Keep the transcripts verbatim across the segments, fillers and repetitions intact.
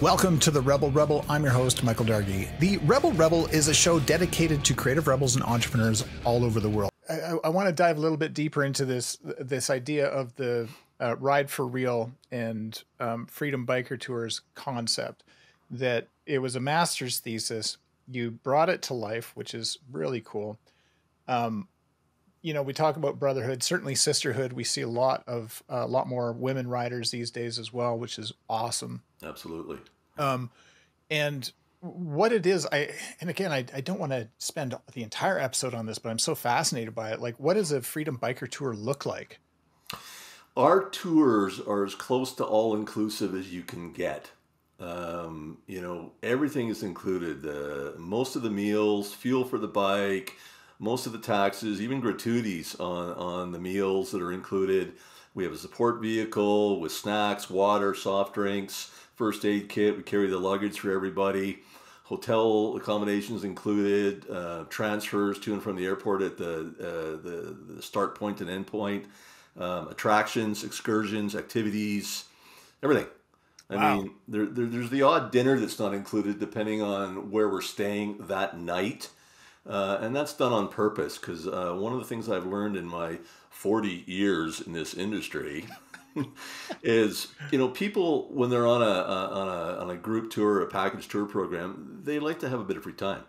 Welcome to the Rebel Rebel. I'm your host, Michael Dargie. The Rebel Rebel is a show dedicated to creative rebels and entrepreneurs all over the world. I, I want to dive a little bit deeper into this this idea of the uh, Ride for Real and um, Freedom Biker Tours concept. That it was a master's thesis. You brought it to life, which is really cool. Um, you know, we talk about brotherhood, certainly sisterhood. We see a lot of a uh, lot more women riders these days as well, which is awesome. Absolutely. Um, and what it is, I, and again, I, I don't want to spend the entire episode on this, but I'm so fascinated by it. Like, what does a Freedom Biker Tour look like? Our tours are as close to all inclusive as you can get. Um, you know, everything is included. Uh, most of the meals, fuel for the bike, most of the taxes, even gratuities on, on the meals that are included. We have a support vehicle with snacks, water, soft drinks, first aid kit. We carry the luggage for everybody. Hotel accommodations included, uh, transfers to and from the airport at the, uh, the, the start point and end point, um, attractions, excursions, activities, everything. I wow. mean, there, there, there's the odd dinner that's not included depending on where we're staying that night. Uh, and that's done on purpose because uh, one of the things I've learned in my forty years in this industry is, you know, people, when they're on a, a, on a on a group tour or a package tour program, they like to have a bit of free time.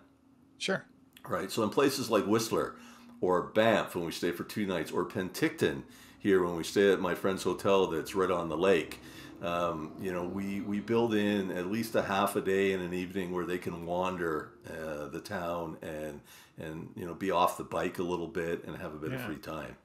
Sure. Right. So in places like Whistler or Banff when we stay for two nights, or Penticton here when we stay at my friend's hotel that's right on the lake, um, you know, we, we build in at least a half a day and an evening where they can wander uh, the town and, and, you know, be off the bike a little bit and have a bit yeah. of free time.